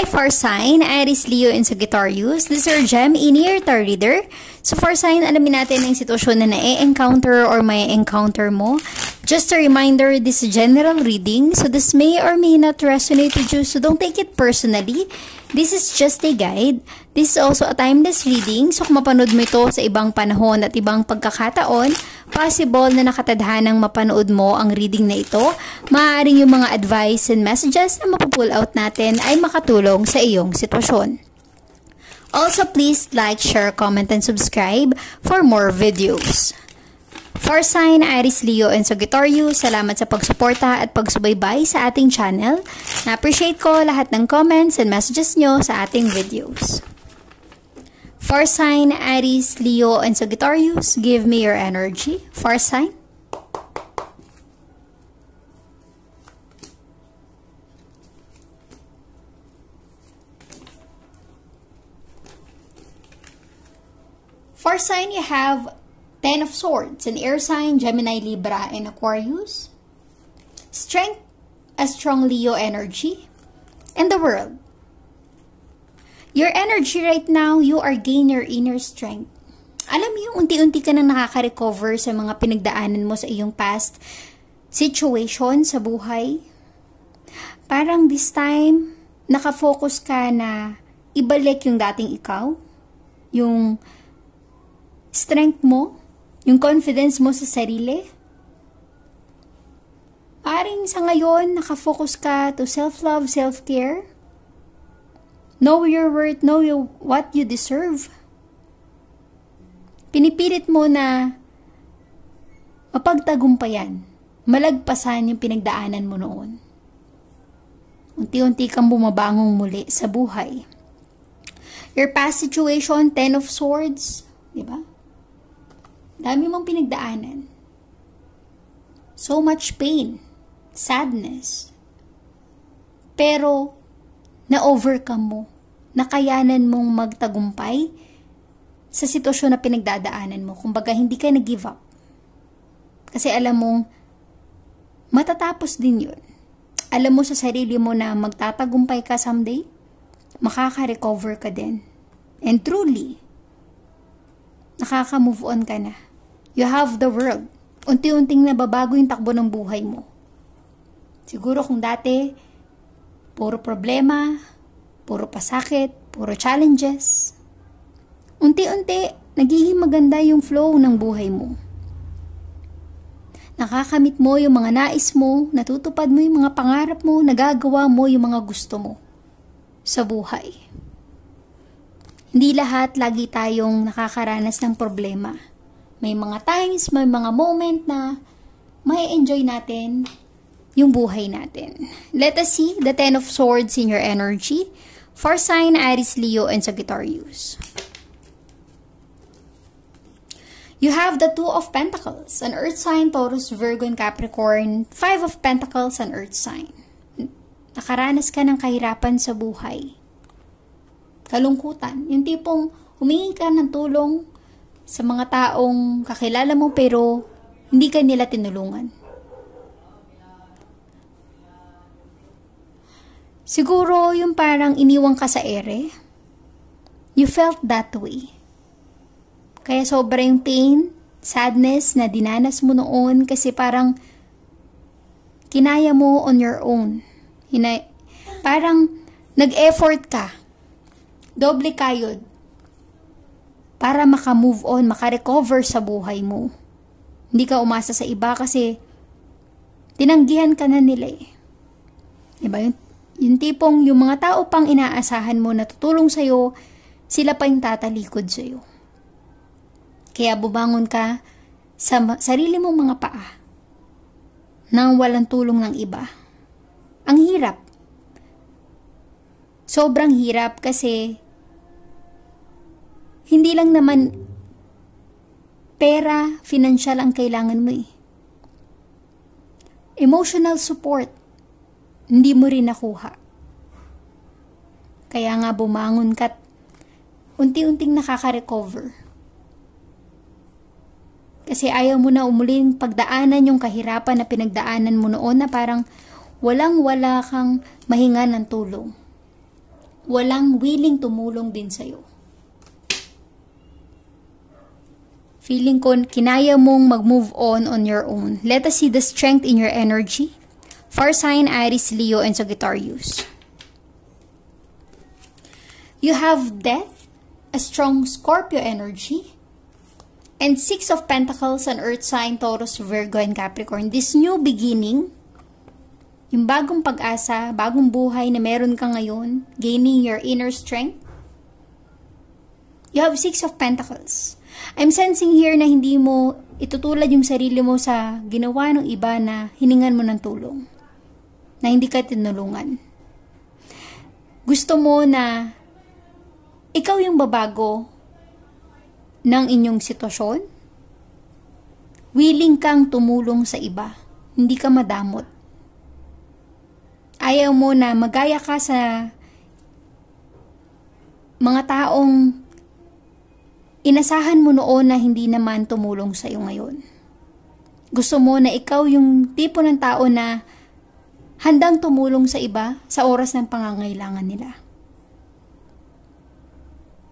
Hi, for sign, Iris Leo and Sagittarius. This is your GEM in-ear tar reader. So for sign, alamin natin ang sitwasyon na na-encounter or may encounter mo. Just a reminder, this is general reading, so this may or may not resonate with you, so don't take it personally. This is just a guide. This is also a timeless reading, so kung mapanood mo ito sa ibang panahon at ibang pagkakataon, possible na nakatadhanang mapanood mo ang reading na ito. Maaaring yung mga advice and messages na mapupull out natin ay makatulong sa iyong sitwasyon. Also, please like, share, comment, and subscribe for more videos. For sign, Aries, Leo, and Sagittarius, salamat sa pagsuporta at pagsubaybay sa ating channel. Na-appreciate ko lahat ng comments and messages nyo sa ating videos. For sign, Aries, Leo, and Sagittarius, give me your energy. For sign. For sign, you have Ten of Swords, an air sign, Gemini, Libra, and Aquarius. Strength, a strong Leo energy, and the World. Your energy right now, you are gaining your inner strength. Alam mo yung unti-unti ka nang nakaka-recover sa mga pinagdaanan mo sa iyong past situation sa buhay. Parang this time, nakafocus ka na ibalik yung dating ikaw, yung strength mo, yung confidence mo sa sarili. Paring sa ngayon, nakafocus ka to self-love, self-care. Know your worth, know what you deserve. Pinipilit mo na mapagtagumpayan, malagpasan yung pinagdaanan mo noon. Unti-unti kang bumabangong muli sa buhay. Your past situation, Ten of Swords, diba? Dami mong pinagdaanan. So much pain, sadness. Pero, na-overcome mo. Nakayanan mong magtagumpay sa sitwasyon na pinagdadaanan mo. Kumbaga, hindi ka nag-give up. Kasi alam mong, matatapos din yun. Alam mo sa sarili mo na magtatagumpay ka someday, makaka-recover ka din. And truly, nakaka-move on ka na. You have the World. Unti-unting nababago yung takbo ng buhay mo. Siguro kung dati, puro problema, puro pasakit, puro challenges. Unti-unti, nagiging maganda yung flow ng buhay mo. Nakakamit mo yung mga nais mo, natutupad mo yung mga pangarap mo, nagagawa mo yung mga gusto mo sa buhay. Hindi lahat lagi tayong nakakaranas ng problema. May mga times, may mga moment na may enjoy natin yung buhay natin. Let us see the Ten of Swords in your energy for sign Aries, Leo, and Sagittarius. You have the Two of Pentacles, an earth sign, Taurus, Virgo, and Capricorn. Five of Pentacles, an earth sign. Nakaranas ka ng kahirapan sa buhay. Kalungkutan. Yung tipong humingi ka ng tulong sa mga taong kakilala mo pero hindi ka nila tinulungan. Siguro yung parang iniwang ka sa ere. You felt that way. Kaya sobra yung pain, sadness na dinanas mo noon kasi parang kinaya mo on your own. Parang nag-effort ka. Doble kayod para makamove on, makarecover sa buhay mo. Hindi ka umasa sa iba kasi tinanggihan ka na nila eh. Diba? Yung tipong yung mga tao pang inaasahan mo na tutulong sa'yo, sila pa yung tatalikod sa'yo. Kaya bubangon ka sa sarili mong mga paa nang walang tulong ng iba. Ang hirap. Sobrang hirap kasi hindi lang naman pera, financial ang kailangan mo eh. Emotional support, hindi mo rin nakuha. Kaya nga bumangon ka, unti-unting nakaka-recover. Kasi ayaw mo na umuling pagdaanan yung kahirapan na pinagdaanan mo noon na parang walang-wala kang mahinga ng tulong. walang willing tumulong din sa'yo. Feeling ko, kinaya mong mag-move on your own. Let us see the strength in your energy. For sign, Aries, Leo, and Sagittarius. You have Death, a strong Scorpio energy, and Six of Pentacles, an Earth sign, Taurus, Virgo, and Capricorn. This new beginning, yung bagong pag-asa, bagong buhay na meron ka ngayon, gaining your inner strength. You have Six of Pentacles. I'm sensing here na hindi mo itutulad yung sarili mo sa ginawa ng iba na hiningan mo ng tulong. Na hindi ka tinulungan. Gusto mo na ikaw yung babago ng inyong sitwasyon. Willing kang tumulong sa iba. Hindi ka madamot. Ayaw mo na magaya ka sa mga taong inasahan mo noon na hindi naman tumulong sa iyo ngayon. Gusto mo na ikaw yung tipo ng tao na handang tumulong sa iba sa oras ng pangangailangan nila.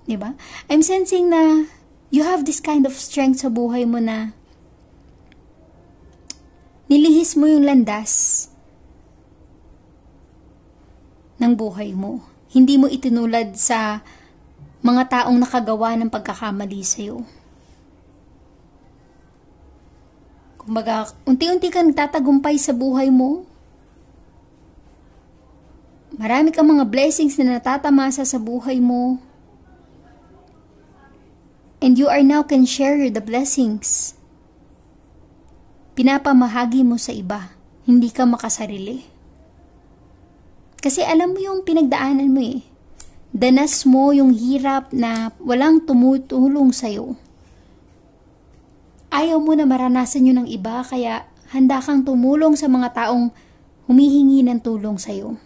Diba? I'm sensing na you have this kind of strength sa buhay mo na nilihis mo yung landas ng buhay mo. Hindi mo itinulad sa mga taong nakagawa ng pagkakamali sa'yo. Kumbaga, unti-unti kang tatagumpay sa buhay mo. Marami kang mga blessings na natatamasa sa buhay mo. And you are now can share the blessings. Pinapamahagi mo sa iba. Hindi ka makasarili. Kasi alam mo yung pinagdaanan mo eh. Danas mo yung hirap na walang tumutulong sa'yo. Ayaw mo na maranasan yun ng iba, kaya handa kang tumulong sa mga taong humihingi ng tulong sa'yo.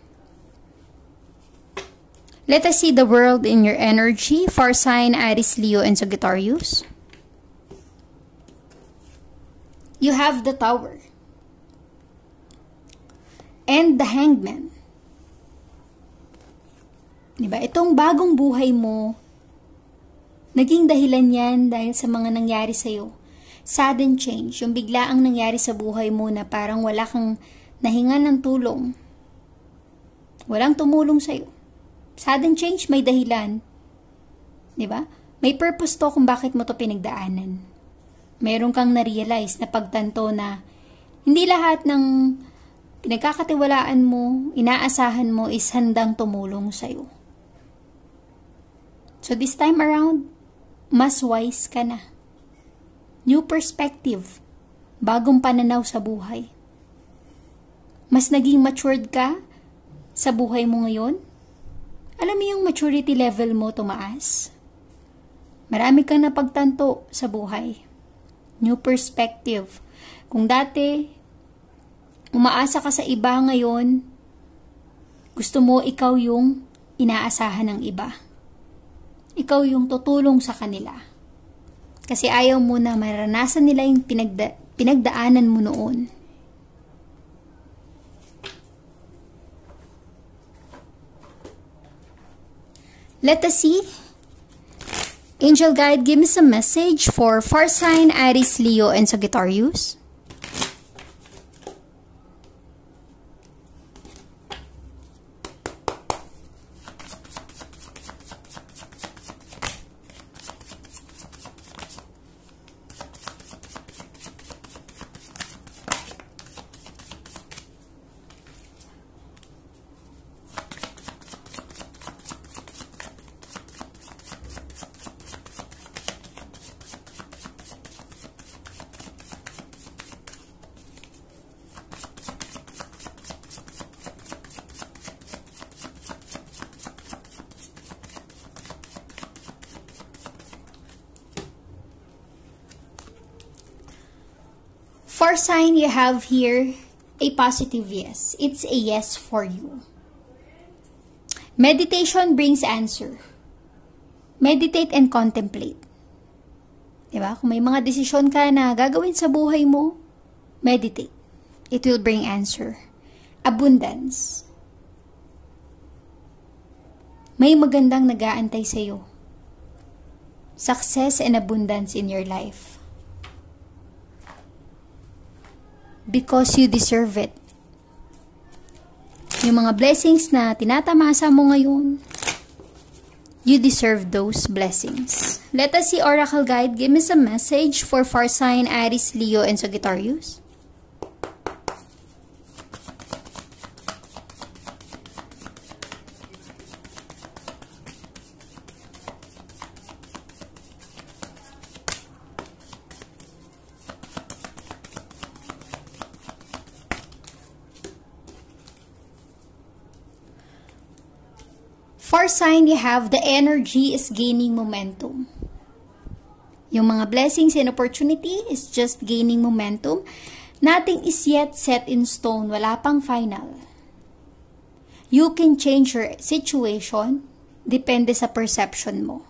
Let us see the world in your energy. For sign, Aries, Leo, and Sagittarius. You have the Tower and the Hangman. Diba? Itong bagong buhay mo, naging dahilan yan dahil sa mga nangyari sa'yo. Sudden change, yung biglaang nangyari sa buhay mo na parang wala kang nahinga ng tulong. Walang tumulong sa'yo. Sudden change, may dahilan. Diba? May purpose to kung bakit mo to pinagdaanan. Meron kang na-realize na pagtanto na hindi lahat ng pinagkakatiwalaan mo, inaasahan mo is handang tumulong sa'yo. So this time around, mas wise ka na. New perspective, bagong pananaw sa buhay. Mas naging matured ka sa buhay mo ngayon. Alam mo yung maturity level mo tumaas. Marami kang napagtanto sa buhay. New perspective. Kung dati, umaasa ka sa iba, ngayon, gusto mo ikaw yung inaasahan ng iba. Ikaw yung tutulong sa kanila. Kasi ayaw mo na maranasan nila yung pinagdaanan mo noon. Let us see. Angel Guide, give me some message for Fire Sign, Aries, Leo, and Sagittarius. For sign, you have here a positive yes. It's a yes for you. Meditation brings answer. Meditate and contemplate. Diba? Kung may mga desisyon ka na gagawin sa buhay mo, meditate. It will bring answer. Abundance. May magandang nag-aantay sa iyo. Success and abundance in your life. Because you deserve it. Yung mga blessings na tinatamasa mo ngayon, you deserve those blessings. Let us see, Oracle Guide, give us a message for Fire Sign, Aries, Leo, and Sagittarius. Fire sign, you have the energy is gaining momentum. Yung mga blessings and opportunity is just gaining momentum. Nothing is yet set in stone. Wala pang final. You can change your situation depende sa perception mo.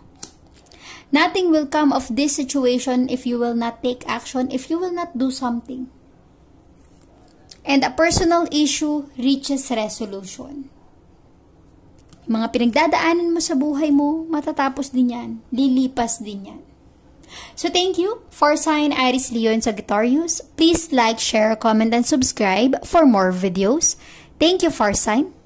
Nothing will come of this situation if you will not take action, if you will not do something. And a personal issue reaches resolution. Mga pinagdadaanan mo sa buhay mo, matatapos din yan. Lilipas din yan. So, thank you for Sign, Aries, Leo, and Sagittarius. Please like, share, comment, and subscribe for more videos. Thank you, for Sign.